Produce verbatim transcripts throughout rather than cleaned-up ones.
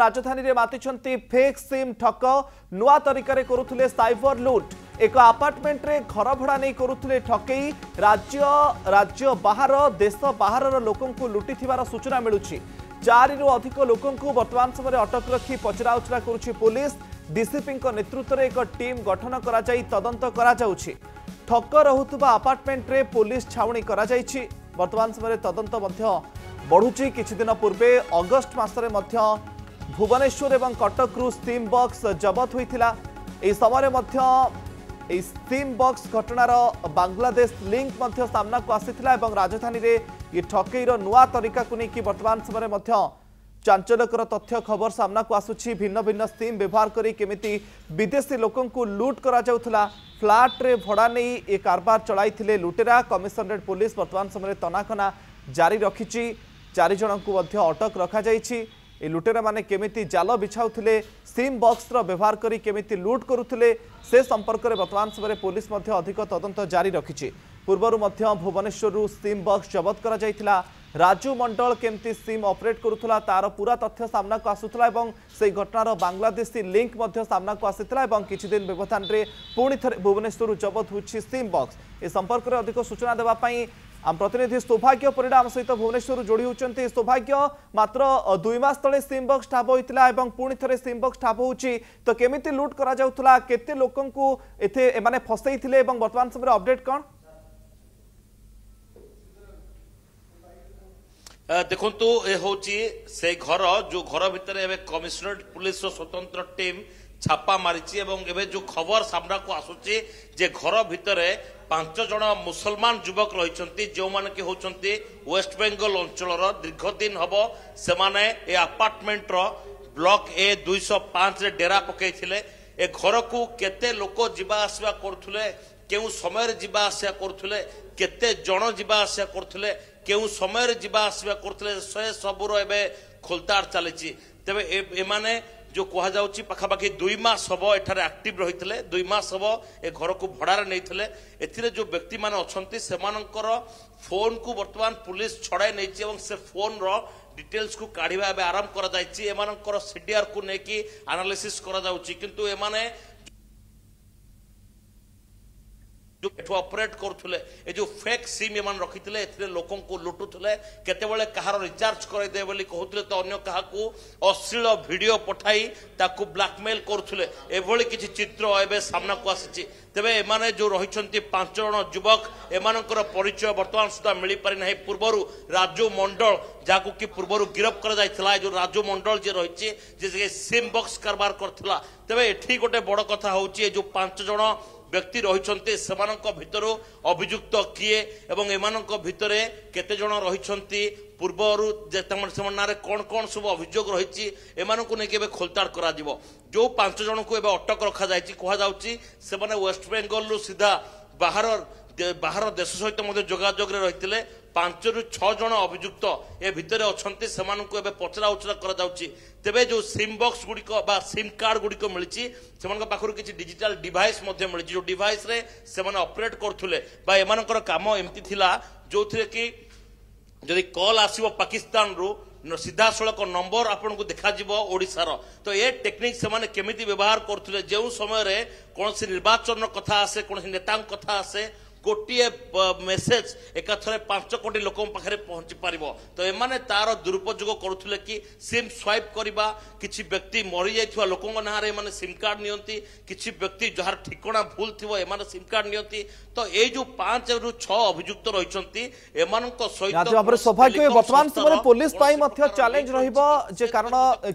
राजधानी रे मातिछंती fake SIM ठक नुआ तरीके करुथले साइबर लूट एक अपार्टमेंट रे घर भड़ा नहीं करुथले ठकई राज्य राज्य बाहर देश बाहर लोकों को लुटी थिवार सूचना मिलुछि। चारि रु अधिक लोकों को वर्तमान समय अटक रखी पचरा उचरा करुछि पुलिस। डीसीपी नेतृत्व में एक टीम गठन करा जाई तदंत करा जाउछि। ठक रहुतबा अपार्टमेंट रे पुलिस छाउणी करा जाईछि। वर्तमान समय तदंत मध्य बढ़ुछि। किछि दिन पूर्वे अगस्त मासरे मध्य भुवनेश्वर एवं कटक रु स्टीम बॉक्स जबत होइथिला। एहि समय मध्य एहि स्टीम बॉक्स घटनार बांग्लादेश लिंक मध्य सामना को आसीथिला एवं राजधानी रे ये ठकेईर नुआ तरीका को नेकी वर्तमान समय मध्य चांचल्यकर तथ्य खबर सामना को आसुछि। भिन्न भिन्न स्कीम व्यवहार करी केमिति विदेशी लोकों को लूट करा जाउथला। फ्लाट रे भड़ा नहीं ये कारबार चलाइथिले लुटेरा। कमिशनरेट पुलिस वर्तमान समय तनाखना जारी रखिछि। चारि जणंकु मध्य अटक रखा जाइछि। ए लुटेरा माने केमिति जाल बिछाउथिले सिम बॉक्स रो व्यवहार करी केमिति लूट करुथिले से संपर्क रे वर्तमान समय पुलिस मध्य अधिक तदंत जारी रखिछि। पूर्वरु मध्य भुवनेश्वर रु सिम बॉक्स जब्त करा जाइथिला। राजू मंडल केमती सिम ऑपरेट करुथला तार पूरा तथ्य सामना को आसुथला एवं से घटनार बांग्लादेशी लिंक मध्य सामना को आसीथिला एवं किछि दिन व्यवधान रे पुणी थरे भुवनेश्वर जबत होछि सिम बॉक्स। ए संपर्क रे अधिक सूचना देबा पई आम प्रतिनिधि सौभाग्य परिडा आम सहित भुवनेश्वर जोड़ी होचंती। सौभाग्य, मात्र दुई मास तले सिम बॉक्स ठाब होइतिला एवं पुणी थरे सिम बॉक्स ठाब होछि। तो केमिति लूट करा जाउथला, केते लोकन को एथे माने फसैथिले एवं वर्तमान समय अपडेट कोन? देखंतु ए होची से घर जो घर भितर एबे कमिश्नरेट पुलिस स्वतंत्र टीम छापा मारिची एवं एबे जो खबर सामना को आसुची जे घर भितर पांच जण मुसलमान युवक रहिसंती जो माने के होचंती वेस्ट बेंगल अंचलर दीर्घ दिन हबो से माने ए अपार्टमेंट रो ब्लॉक ए दो सौ पाँच रे डेरा पकेइथिले। ए घर को केते लोक जिबा आसवा करथुले, केउ समय जिबा आसवा करथुले, केते जण जिबा आसवा करथुले, केउ समय जीवा आसवा करथले से सबुरो एबे खोलतार चली। तेबे एमाने जो कह जाउची पाखापाखी दुई मास हम एठारे एक्टिव रहिथिले। दुई मास हम ए घर को भड़ारे नैथिले। एथिरे जो व्यक्ति मान अछंती सेमानकर फोन को वर्तमान पुलिस छड़ाई नैछि एवं से फोन रो डिटेल्स को काढिबा एबे आरंभ करा जायछि। एमानकर सीडीआर को नेकी एनालिसिस करा जाउची। किंतु एमाने जो ऑपरेट करुले ए जो फेक सिम एम रखी थे लोक लुटुले केतवे कहार रिचार्ज करदे बोली कहते तो अगर क्या अश्लील भिडियो पठाई ताकू ब्लाकमेल करुले। एभली किसी चित्र एवं सामना को आसी। तेबे एमाने जो रही पांच जन युवक एमानकर परिचय वर्तमान सुधा मिल पारि ना। पूर्वर राजू मंडल जहाँ कि पूर्वर गिरफ कर जो राजू मंडल जी रही जे सिम बॉक्स कारबार करथिला। तेबे एठी गोटे बड़ कथा हूँ जो पांच जन व्यक्ति रही भितर अभियुक्त किए एवं एमान भितर केते जन रही पूर्वर से ना कौन कौन सब अभियोग रही एम खोलताड़ कर जो पांच जन को अटक रखा जाए कहु से वेस्ट बेंगल रु सीधा बाहर बाहर देश सहित जोगाजोग रही पांच रु छह जन अभियुक्त ए भितर अछंती सेमानकु एबे पचरा उचरा करा जाउची। तेबे जो सिम बॉक्स गुडिको बा सिम कार्ड गुडिको मिलची सेमानक पाखरु किछि डिजिटल डिवाइस मध्ये मिलची जो डिवाइस रे सेमाने ऑपरेट करथुले बा एमानकर काम एम्ति थिला जोथिरे कि जदि कॉल आसीबो पाकिस्तान रु सीधा सड़क नंबर आपन को देखा जीवो ओडिसा रो। तो ये टेक्निक से माने केमिति व्यवहार करथुले जे समय रे कोन से निर्वाचन कथा आसे कोन से नेतां कथा आसे गोटे मेसेज एकाथरे पांच कोटी लोक पाखे पहुंची पार। तो एमाने तार दुरुपयोग करुले कि सिम स्वाइप करवा किसी व्यक्ति मरी जाइथिबा लोकंग नारे एमाने सिम कार्ड नियंती किसी व्यक्ति जहार ठिकना भूल थिबो एमाने सिम कार्ड नियंती। तो ए जो पांच रु छह अभियुक्त रहिसंती एमानक सहित अब सौभाग्य वर्तमान समय पुलिस पाई मध्य चैलेंज रहिबो जे कारण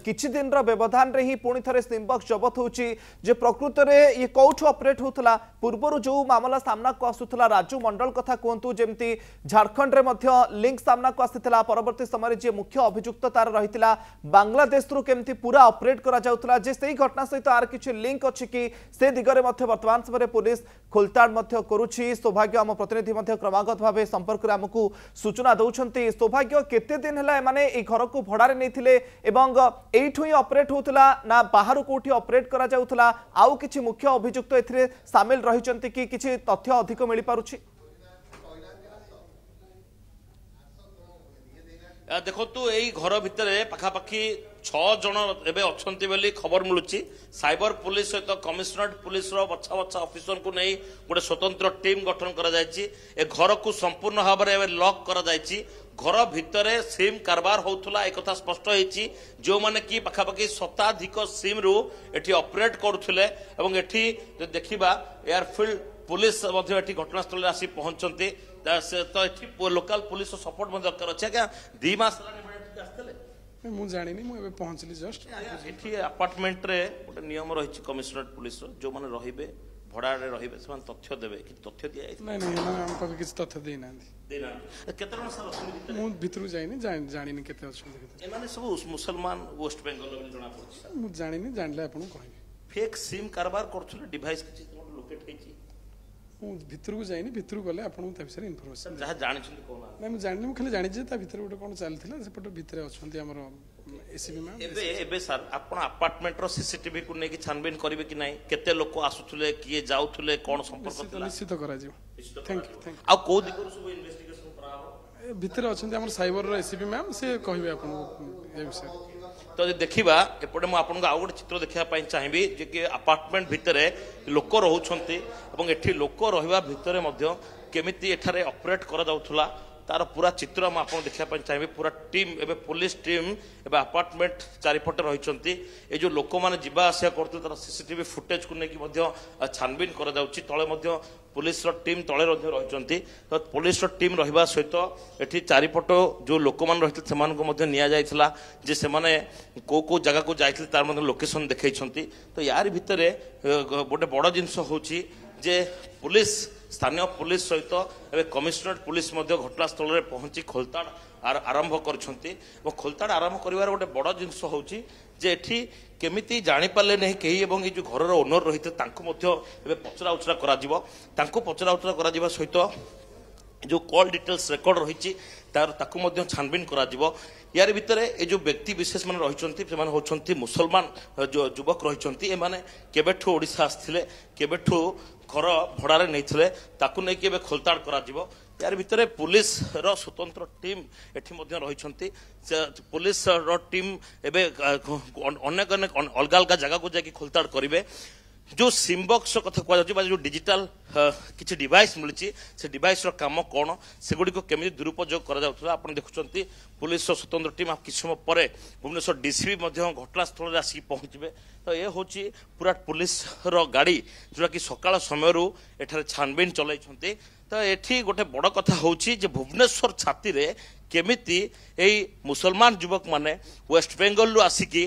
किछि दिन रो व्यवधान रे ही पुणी थरे सिम बॉक्स जबत होउची जे प्रकृत रे ये कोठो ऑपरेट होतला। पूर्वरु जो मामला सामना को राजू मंडल कथा कहतु जमती झारखंड रे मध्य लिंक सामना को आसीथिला। परवर्ती समय जे मुख्य अभियुक्त तार रहिथिला बांग्लादेश रु केमती पूरा ऑपरेट करा जाउथला जे सेही घटना सहित आर किछ लिंक अछि कि से दिगरे मध्य वर्तमान समय पुलिस खोलताड़ मध्य करूछि। सौभाग्य हम प्रतिनिधि मध्य क्रमागत भाव संपर्क रे हमकु सूचना दउछंती। सौभाग्य, केते दिन हला माने ए घर को भड़ा रे नैथिले एवं एठु ही ऑपरेट होतला ना बाहर कोठी ऑपरेट करा जाउथला? आउ किछ मुख्य अभियुक्त एथिरे शामिल रहिचंती कि किछ तथ्य अधिक मिलि पारुछि? देखो तो यही घर भितर पाखापाखी छह जन एबे अछंती बेली खबर मिलुची। साइबर पुलिस सहित कमिश्नरेट पुलिस बछा बछा अफिसर को नहीं गोटे स्वतंत्र टीम गठन कर घर को संपूर्ण भाव में लॉक कर घर भितर सिम कारबार होता एक स्पष्ट होती जो मैंने कि पखापाखि शताधिक सिम रु एटी ऑपरेट करुले देखा एयरफील्ड पुलिस घटनास्थल आसी पहुंचते तो ये लोकाल पुलिस सपोर्ट दरकार अच्छे क्या दिमास जानी नहीं पहुंचली जस्ट अपार्टमेंट रे गोटे नियम रही कमिश्नरेट पुलिस जो मैंने रही भड़ा रही तथ्य देवे कि तथ्य दिखाई किसी तथ्य देना भीतर जानी सब मुसलमान वेस्ट बेंगल जाना जानी जानले कह फेक सिम कारबार कर डिवाइस लोकेट भितर जाइनी भितर गले इनफॉरमेशन जहाँ जानी ना मुझे जानी खाली जानी भितर गोटे कौन चलता सेपटे भितर अच्छा आम एसीबी मैम एबे सर आपण अपार्टमेंट रो सीसीटीवी को लेकिन छानबीन करेंगे कि नहीं केते लोक आसुले किए जाऊले कौन संपर्क निश्चित कर थैंक यू थैंक आ को दिगरो सब इन्वेस्टिगेशन करा भितर अच्छा आम साइबर रो एसीबी मैम से कहबे आपन ए विषय तो देखा एपटे मुझे आउ गोटे चित्र देखापी चाहिए जे कि अपार्टमेंट भितर लोक रोचे और ये लोक रहा भितर केमी एठार ऑपरेट करा तार पूरा चित्र मुझे देखापी चाहिए पूरा टीम ए पुलिस टीम ए अपार्टमेंट चारिपटे रही ये जो लोक मैंने जावास करते तार सीसीटीवी फुटेज को लेकिन छानबीन कर तले पुलिस टीम तले रही तो पुलिस टीम रहा सहित ये चारिपट जो लोक मैंने रही थे से निला जे से कौ कौ जगह को जाते तार लोकेशन देखते तो यार भितर गोटे बड़ जिनस हूँ जे पुलिस स्थानीय पुलिस सहित कमिश्नरेट पुलिस घटनास्थल में पहुंची खोलताड़ आरंभ कर खोलताड़ आरंभ कर गोटे बड़ जिनस हूँ जे एठी केमिति जानी पाले नहीं कही एवं ये जो घर ओनर रही थे पचरा उचरा पचरा उचरा कर सहित जो कॉल डिटेल्स रेकर्ड रही तार छानबीन कर यार भितर ये जो व्यक्ति विशेष मान रही होती मुसलमान जो युवक रही केबेठु ओडिशा आसथिले केबेठु घर भड़ारे नहीं ताकू नहीं खोलताड़ कर यार भितर पुलिस रो स्वतंत्र टीम एठी मध्य रही पुलिस रो टीम एबे अनेक अनेक अलग अलग जगह को जाकि खोलताड़ करेंगे जो सिमबक्स कथा कह जो डिजिटल किसी डिवाइस मिली से डिवाइस काम कौन सेगुड़ी केमी दुरुपयोग कर देखुंत पुलिस स्वतंत्र टीम आप किसी समय पर भुवनेश्वर डीसीपी घटनास्थल में आसिक पहुंचे तो ये हूँ पूरा पुलिस गाड़ी जोटा कि सका समय एठार छानबीन चलती तो ये गोटे बड़ कथा हूँ भुवनेश्वर छाती रे केमिति यही मुसलमान युवक मैंने वेस्ट बेंगल रु आसिकी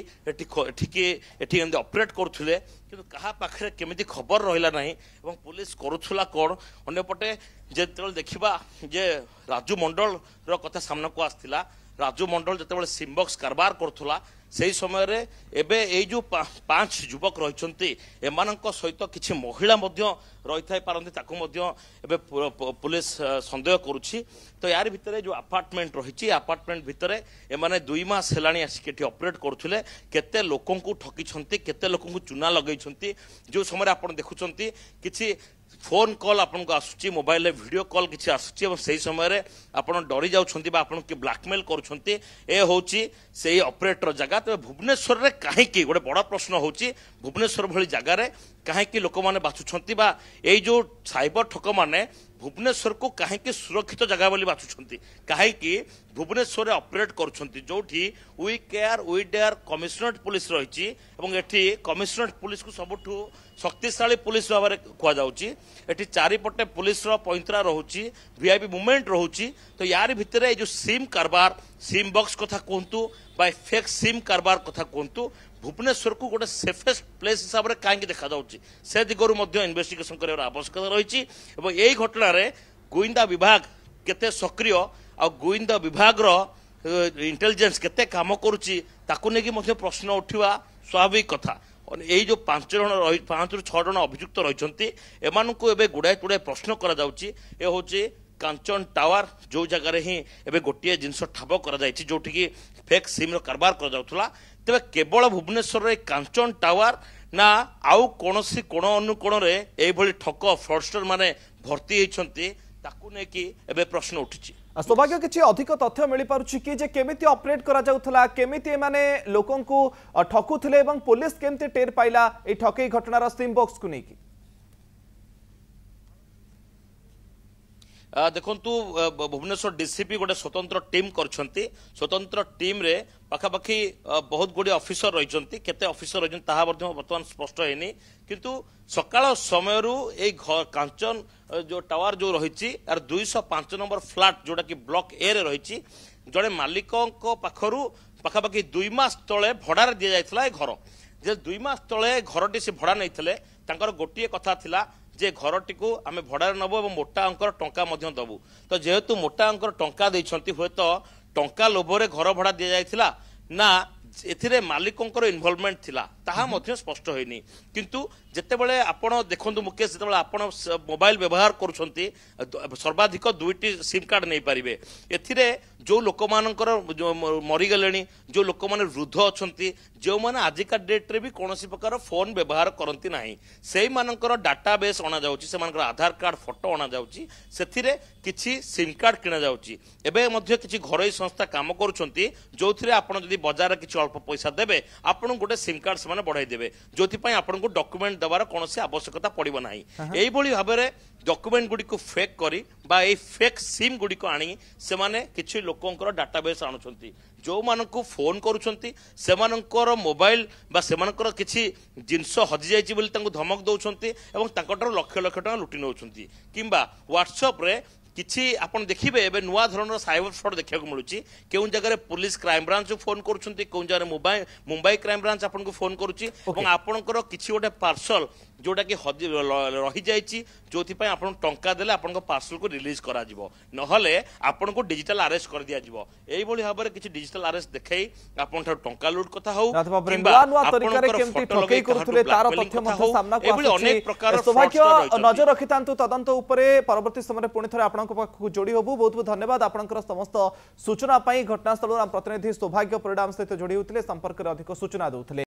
ऑपरेट करुले किंतु कहा पाखरे केमिति खबर रहिला नहीं एवं पुलिस करुथुला कौन अन्यपटे जेते देखिबा जे राजू मंडल रो कथा सामना को आस्थिला राजू मंडल जेते सिमबक्स कारबार करुथुला सेही समय रे एबे ए जो पांच युवक रहिसंती एमानंको सहित किछि महिला मध्य रहिथाय पारंती ताकू मध्य एबे पुलिस संदेह करूछि तो यार भितरे जो अपार्टमेंट रहिछि अपार्टमेंट भितरे एमाने दुई मास हेलाणी आसिके एठी ऑपरेट करथुले केते लोकन को ठकीछंती केते लोकन को चुना लगैछंती जो समय आपण देखुछंती किछि फोन कॉल आपन को आसुची मोबाइल रे वीडियो कॉल किछि आसुची एवं सेही समय रे आपण डरी जाउछंती बा आपण के ब्लैकमेल करूछंती ए होछि सेही ऑपरेटर जगह तो भुवनेश्वर रे काहे की गोटे बड़ा प्रश्न होछि भुवनेश्वर भली जगह रे काहे की लोक माने बाचुछंती बा एई जो साइबर ठक माने भुवनेश्वर को काहेकि सुरक्षित जगह बोली बाचुछंती काहेकि भुवनेश्वर रे ऑपरेट करूछंती जोठी we care we dare commissionerate police रहिछि एवं एठी कमिश्नरेट पुलिस को सबठु शक्तिशाली पुलिस भाव में कह जाउछि एठी चारिपटे पुलिस रो पैंतरा रहुछि वीआईपी मूवमेंट रहुछि तो यार भितर ए जो सिम कारबार सिम बॉक्स कथा कहतु बाय फेक सिम कारबार कथा कहतु भुवनेश्वर को गोटे सेफेस्ट प्लेस हिसाब से कहीं देखा से दिगरू इन्वेस्टिगेशन कर आवश्यकता रही यही घटन गुइंदा विभाग केते सक्रिय आ गुइंदा विभाग इंटेलिजेंस केते काम करुच्ची प्रश्न उठा स्वाभाविक कथा यही जो पांच जन रही पांच रु छह जन अभियुक्त रही एमानंकु गुड़ाए गुड़ाए प्रश्न करा जाउची कांचन टावर जो जगार हिं गोटे जिनस ठाब कर जोटि की फेक सिम कारबार कर तेरे केवल भुवनेश्वर रे कांचन टावर ना आउ कौन सी कोण अनुकोण ठक फ्रॉडस्टर माने भर्ती होती प्रश्न उठी। सौभाग्य किसी अधिक तथ्य मिल पारे केमी ऑपरेट करमी लोक ठकुले पुलिस केमती टेर पाइला ठकई घटनार सिम बॉक्स को लेकिन देखु भुवनेश्वर डीसीपी गोटे स्वतंत्र टीम करछंती स्वतंत्र टीम रे पखापाखि बहुत गुड़े अफिसर रही केते अफिसर रही बर्तमान स्पष्ट है किंतु सकाल समय ये कांचन जो टावर जो रही दुईश पांच नंबर फ्लाट जोटा कि ब्लॉक ए रे रही जड़े मालिकों पाखरु पखापाखि दुई मास तले भड़ार दि जाइथिला ए घर जे दुई मास तले घरटी से भड़ा नैथिले तांकर गोटिए कथा थिला जे घरटी को आम भड़ार नबू और मोटा अंकर टंका दबू तो जेहेतु मोटा अंकर टंका देइछंती हुए तो टंका लोभरे घर भड़ा दि जाइथिला ना एथिरे मालिकों इन्वॉल्वमेंट थिला ताहा मध्य स्पष्ट होइनी किंतु जेतेबेले आपण देखंतु मुकेश जेतेबेले आपण मोबाइल व्यवहार करूछंती सर्वाधिक दुईटी सिम कार्ड नहीं पारिबे एथिरे जो लोक मानकर मरीगले जो लोक मैंने वृद्ध अच्छा जो मैंने आजिका डेट्रे भी कौन प्रकार फोन व्यवहार करती ना से डाटाबेस अणा जाकर आधार कार्ड फोटो अणा जा किसी सिम कार्ड किणा जाऊँगी घर संस्था कम कर जो आपड़ी बजार किसी अल्प पैसा देवे आपन गोटे सिम कार्ड से बढ़ाई देवे जो आपको डॉक्यूमेंट देवार कौन आवश्यकता पड़ो ना यही भाव में डॉक्यूमेंट गुडी को फेक करी बा ए फेक सिम गुडी को आनी से माने किछि लोकंकर डाटाबेस आणुछंती जो मानकु फोन करूछंती से मानकर मोबाइल बा से मानकर किछि जिंस हजि जायछि बोली तांको धमक दउछंती एवं तांकोटर लाख लाख टका लुटि नउछंती किंबा व्हाट्सएप रे किछि आपण देखिबे एबे नुवा धरणर साइबर फ्रॉड देखिया को मिलुछि केउ जगह रे पुलिस क्राइम ब्रांच फोन करूछंती केउ जगह रे मोबाइल मुंबई क्राइम ब्रांच आपण को फोन करूछि एवं आपणकर किछि ओटे पार्सल जोटा कि रही जाइए जो आपको टंका देले आपको पार्सल को रिलीज करा जिवो नहले आपको डिजिटल अरेस्ट कर दिया जिवो एई भली भाव में किछि डिजिटल अरेस्ट देखै आपन ठार टंका लूट कथा हो किबा नुवा तरीका रे केमती ठकई करथुले तार तथ्य मथे सामना को एबली अनेक प्रकार सौभाग्य नजर रखितांतु तदंत उपरे परवर्ती समय पुणी थरे आपन को जोड़ी होबू बहुत बहुत धन्यवाद आपनकर समस्त सूचना पई घटनास्थल प्रतिनिधि सौभाग्य परिणाम सहित जोड़ी होतिले संपर्क रे अधिक सूचना दउतिले।